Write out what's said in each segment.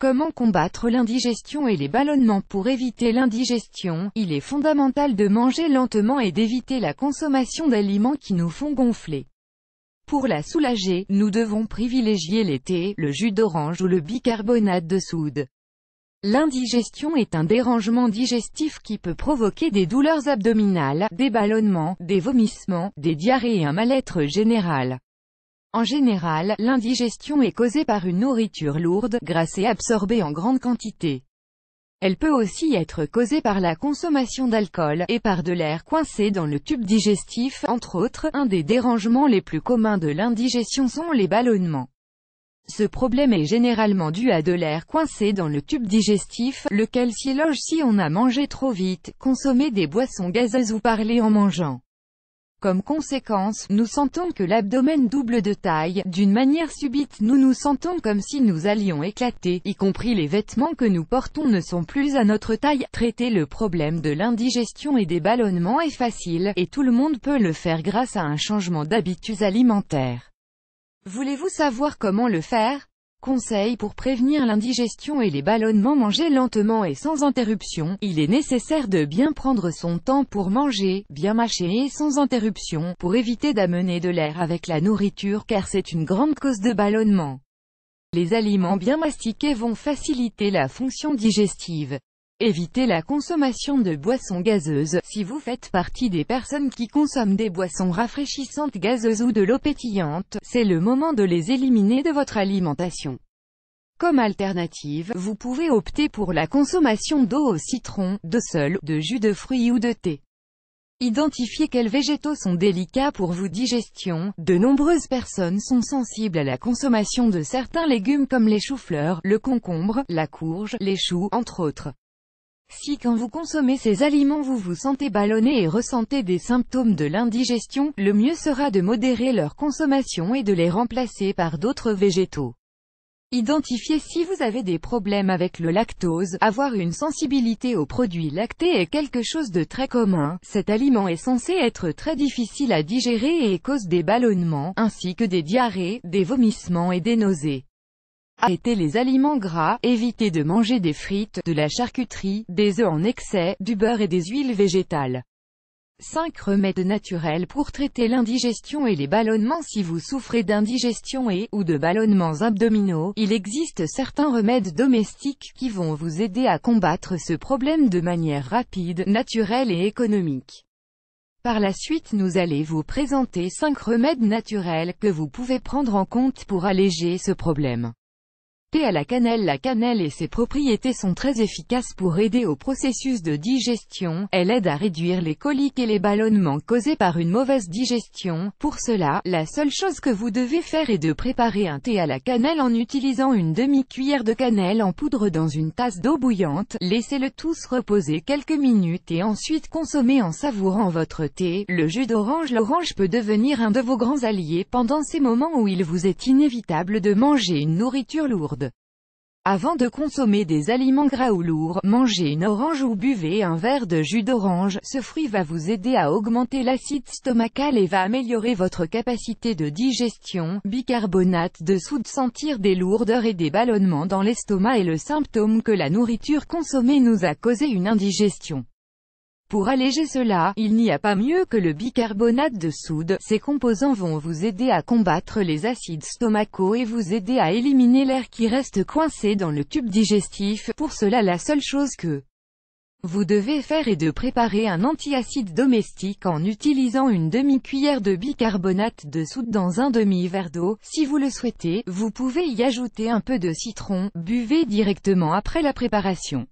Comment combattre l'indigestion et les ballonnements? Pour éviter l'indigestion, il est fondamental de manger lentement et d'éviter la consommation d'aliments qui nous font gonfler. Pour la soulager, nous devons privilégier les thés, le jus d'orange ou le bicarbonate de soude. L'indigestion est un dérangement digestif qui peut provoquer des douleurs abdominales, des ballonnements, des vomissements, des diarrhées et un mal-être général. En général, l'indigestion est causée par une nourriture lourde, grasse et absorbée en grande quantité. Elle peut aussi être causée par la consommation d'alcool, et par de l'air coincé dans le tube digestif, entre autres. Un des dérangements les plus communs de l'indigestion sont les ballonnements. Ce problème est généralement dû à de l'air coincé dans le tube digestif, lequel s'y loge si on a mangé trop vite, consommé des boissons gazeuses ou parlé en mangeant. Comme conséquence, nous sentons que l'abdomen double de taille. D'une manière subite, nous nous sentons comme si nous allions éclater, y compris les vêtements que nous portons ne sont plus à notre taille. Traiter le problème de l'indigestion et des ballonnements est facile, et tout le monde peut le faire grâce à un changement d'habitudes alimentaires. Voulez-vous savoir comment le faire? Conseil pour prévenir l'indigestion et les ballonnements. Manger lentement et sans interruption. Il est nécessaire de bien prendre son temps pour manger, bien mâcher et sans interruption, pour éviter d'amener de l'air avec la nourriture car c'est une grande cause de ballonnement. Les aliments bien mastiqués vont faciliter la fonction digestive. Évitez la consommation de boissons gazeuses. Si vous faites partie des personnes qui consomment des boissons rafraîchissantes gazeuses ou de l'eau pétillante, c'est le moment de les éliminer de votre alimentation. Comme alternative, vous pouvez opter pour la consommation d'eau au citron, de sol, de jus de fruits ou de thé. Identifiez quels végétaux sont délicats pour vos digestions. De nombreuses personnes sont sensibles à la consommation de certains légumes comme les choux-fleurs, le concombre, la courge, les choux, entre autres. Si quand vous consommez ces aliments vous vous sentez ballonné et ressentez des symptômes de l'indigestion, le mieux sera de modérer leur consommation et de les remplacer par d'autres végétaux. Identifiez si vous avez des problèmes avec le lactose. Avoir une sensibilité aux produits lactés est quelque chose de très commun. Cet aliment est censé être très difficile à digérer et cause des ballonnements, ainsi que des diarrhées, des vomissements et des nausées. Arrêtez les aliments gras, évitez de manger des frites, de la charcuterie, des œufs en excès, du beurre et des huiles végétales. 5 remèdes naturels pour traiter l'indigestion et les ballonnements. Si vous souffrez d'indigestion et ou de ballonnements abdominaux, il existe certains remèdes domestiques qui vont vous aider à combattre ce problème de manière rapide, naturelle et économique. Par la suite, nous allons vous présenter 5 remèdes naturels que vous pouvez prendre en compte pour alléger ce problème. Thé à la cannelle. La cannelle et ses propriétés sont très efficaces pour aider au processus de digestion. Elle aide à réduire les coliques et les ballonnements causés par une mauvaise digestion. Pour cela, la seule chose que vous devez faire est de préparer un thé à la cannelle en utilisant une demi-cuillère de cannelle en poudre dans une tasse d'eau bouillante. Laissez-le tous reposer quelques minutes et ensuite consommez en savourant votre thé. Le jus d'orange. L'orange peut devenir un de vos grands alliés pendant ces moments où il vous est inévitable de manger une nourriture lourde. Avant de consommer des aliments gras ou lourds, mangez une orange ou buvez un verre de jus d'orange. Ce fruit va vous aider à augmenter l'acide stomacal et va améliorer votre capacité de digestion. Bicarbonate de soude. Sentir des lourdeurs et des ballonnements dans l'estomac est le symptôme que la nourriture consommée nous a causé une indigestion. Pour alléger cela, il n'y a pas mieux que le bicarbonate de soude. Ces composants vont vous aider à combattre les acides stomacaux et vous aider à éliminer l'air qui reste coincé dans le tube digestif. Pour cela, la seule chose que vous devez faire est de préparer un antiacide domestique en utilisant une demi-cuillère de bicarbonate de soude dans un demi-verre d'eau. Si vous le souhaitez, vous pouvez y ajouter un peu de citron. Buvez directement après la préparation.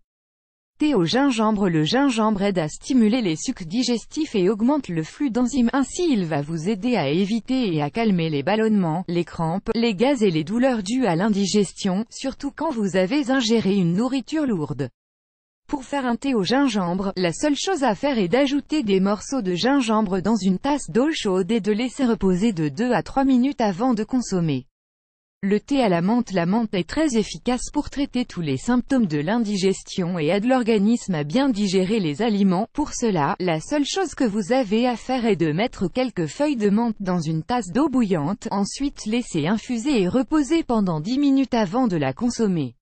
Thé au gingembre. Le gingembre aide à stimuler les sucs digestifs et augmente le flux d'enzymes, ainsi il va vous aider à éviter et à calmer les ballonnements, les crampes, les gaz et les douleurs dues à l'indigestion, surtout quand vous avez ingéré une nourriture lourde. Pour faire un thé au gingembre, la seule chose à faire est d'ajouter des morceaux de gingembre dans une tasse d'eau chaude et de laisser reposer de 2 à 3 minutes avant de consommer. Le thé à la menthe. La menthe est très efficace pour traiter tous les symptômes de l'indigestion et aide l'organisme à bien digérer les aliments. Pour cela, la seule chose que vous avez à faire est de mettre quelques feuilles de menthe dans une tasse d'eau bouillante, ensuite laisser infuser et reposer pendant 10 minutes avant de la consommer.